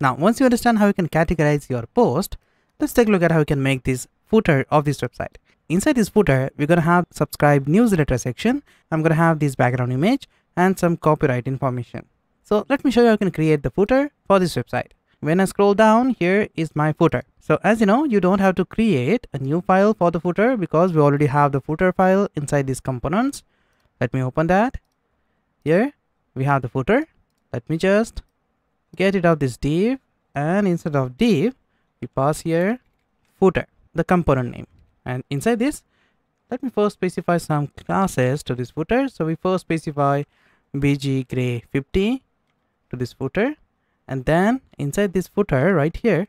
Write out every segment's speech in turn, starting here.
Now, once you understand how you can categorize your post, let's take a look at how you can make this footer of this website. Inside this footer, we're going to have subscribe newsletter section. I'm going to have this background image and some copyright information. So let me show you how you can create the footer for this website. When I scroll down, here is my footer. So as you know, you don't have to create a new file for the footer because we already have the footer file inside these components. Let me open that. Here we have the footer. Let me just get it out this div, and instead of div, we pass here footer, the component name. And inside this, let me first specify some classes to this footer. So we first specify bg gray 50 to this footer, and then inside this footer right here,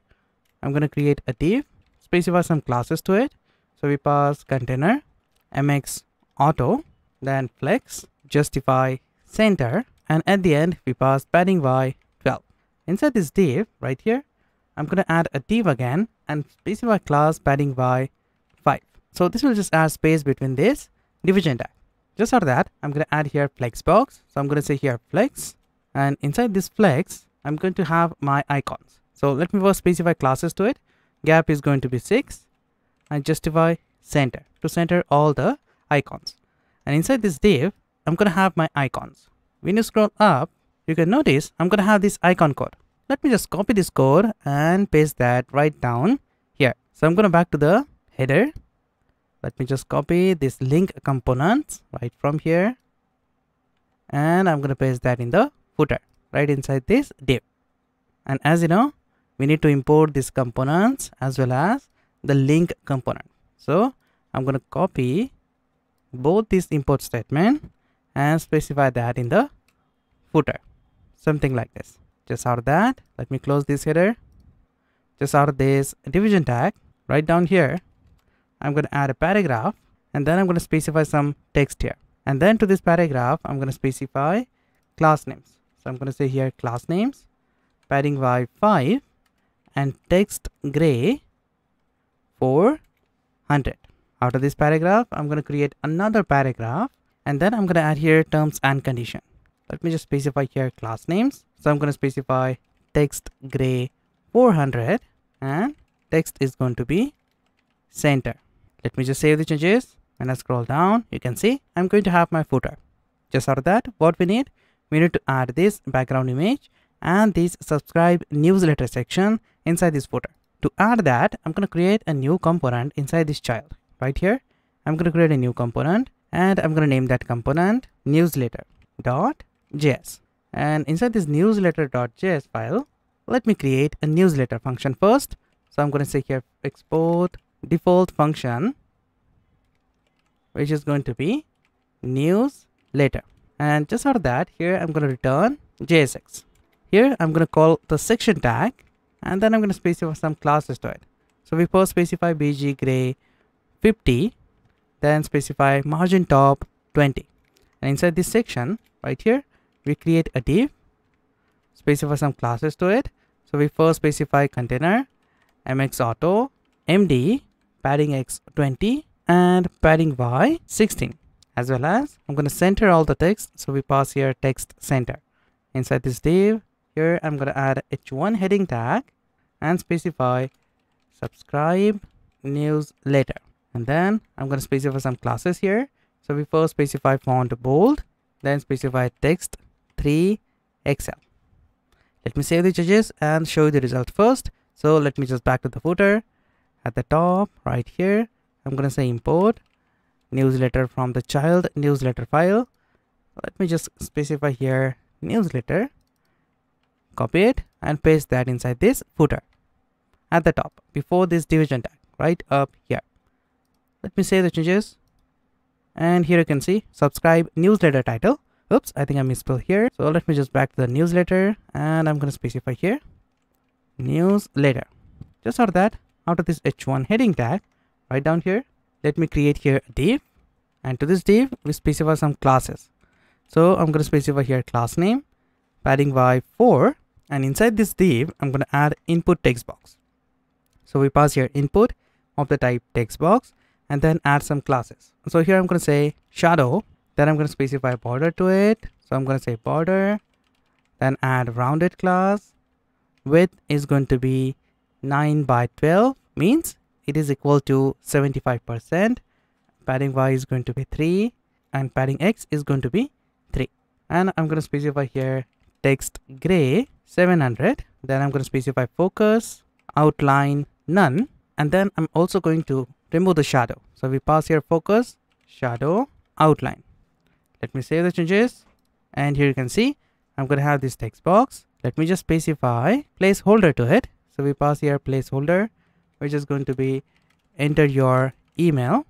I'm going to create a div, specify some classes to it. So we pass container, mx auto, then flex, justify center, and at the end we pass padding by 12. Inside this div right here, I'm going to add a div again and specify class padding by 5. So this will just add space between this division tag. Just for that, I'm going to add here flex box. So I'm going to say here flex, and inside this flex, I'm going to have my icons. So let me first specify classes to it. Gap is going to be 6 and justify center to center all the icons. And inside this div, I'm going to have my icons. When you scroll up, you can notice I'm going to have this icon code. Let me just copy this code and paste that right down here. So I'm going to back to the header. Let me just copy this link components right from here, and I'm going to paste that in the footer right inside this div. And as you know, we need to import these components as well as the link component. So I'm going to copy both this import statement and specify that in the footer, something like this. Just out of that, let me close this header. Just out of this division tag right down here, I'm going to add a paragraph, and then I'm going to specify some text here. And then to this paragraph, I'm going to specify class names. So I'm going to say here class names, padding by 5, and text gray 400. Out of this paragraph, I'm going to create another paragraph, and then I'm going to add here terms and condition. Let me just specify here class names. So I'm going to specify text gray 400, and text is going to be center. Let me just save the changes. When I scroll down, you can see I'm going to have my footer. Just out of that, what we need to add this background image and this subscribe newsletter section inside this footer. To add that, I'm going to create a new component inside this child right here. I'm going to create a new component, and I'm going to name that component newsletter.js. and inside this newsletter.js file, let me create a newsletter function first. So I'm going to say here export default function, which is going to be newsletter. And just out of that, here I'm going to return JSX. Here I'm going to call the section tag, and then I'm going to specify some classes to it. So we first specify BG gray 50, then specify margin top 20. And inside this section right here, we create a div, specify some classes to it. So we first specify container, mx auto, md, padding x 20, and padding y 16. As well as I'm going to center all the text. So we pass here text center. Inside this div, here I'm going to add h1 heading tag and specify subscribe newsletter. And then I'm going to specify some classes here. So we first specify font bold, then specify text 3xl. Let me save the changes and show you the result first. So let me just back to the footer. At the top right here, I'm going to say import newsletter from the child newsletter file. Let me just specify here newsletter, copy it, and paste that inside this footer at the top before this division tag right up here. Let me save the changes, and here you can see subscribe newsletter title. Oops, I think I misspelled here. So let me just back to the newsletter, and I'm going to specify here newsletter. Just out of that, out of this h1 heading tag right down here, let me create here a div, and to this div we specify some classes. So I'm going to specify here class name, padding by 4, and inside this div I'm going to add input text box. So we pass here input of the type text box, and then add some classes. So here I'm going to say shadow, then I'm going to specify border to it. So I'm going to say border, then add rounded class, width is going to be 9 by 12, means it is equal to 75%. Padding Y is going to be 3 and padding X is going to be 3. And I'm going to specify here text gray 700. Then I'm going to specify focus, outline none, and then I'm also going to remove the shadow. So we pass here focus, shadow, outline. Let me save the changes, and here you can see I'm going to have this text box. Let me just specify placeholder to it. So we pass here placeholder, which is going to be enter your email.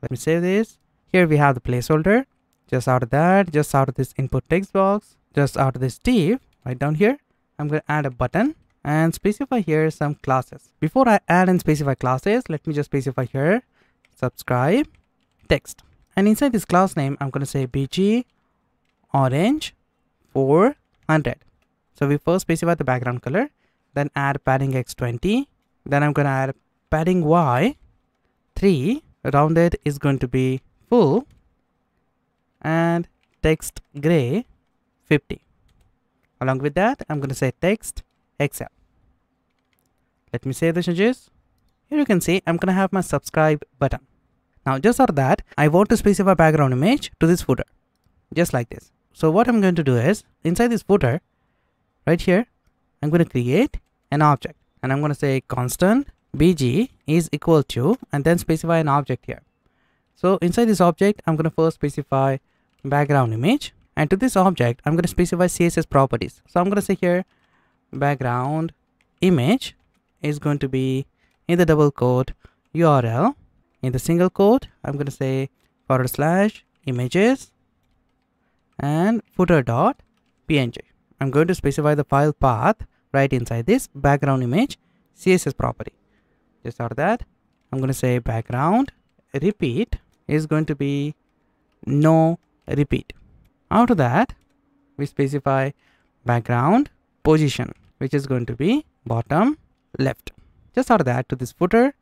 Let me save this. Here we have the placeholder. Just out of that, just out of this input text box, just out of this div, right down here, I'm going to add a button and specify here some classes. Before I add and specify classes, let me just specify here subscribe text. And inside this class name, I'm going to say BG orange 400. So we first specify the background color, then add padding X 20. Then I'm going to add padding Y 3. Rounded is going to be full and text gray 50. Along with that, I'm going to say text XL. Let me save the changes. Here you can see I'm going to have my subscribe button. Now just out of that, I want to specify background image to this footer, just like this. So what I'm going to do is inside this footer right here, I'm going to create an object, and I'm going to say constant BG is equal to, and then specify an object here. So inside this object, I'm going to first specify background image, and to this object, I'm going to specify CSS properties. So I'm going to say here background image is going to be in the double quote URL. In the single quote, I'm going to say / images and footer.png. I'm going to specify the file path right inside this background image CSS property. Just out of that, I'm going to say background repeat is going to be no repeat. Out of that, we specify background position, which is going to be bottom left. Just out of that, to this footer,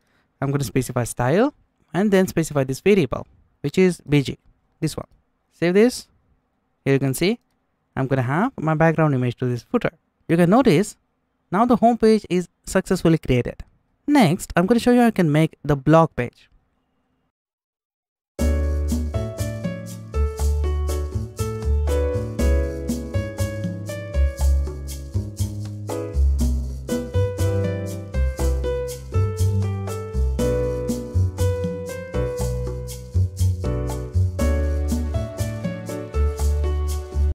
I'm going to specify style, and then specify this variable, which is BG, this one. Save this. Here you can see I'm going to have my background image to this footer. You can notice now the home page is successfully created. Next, I'm going to show you how I can make the blog page.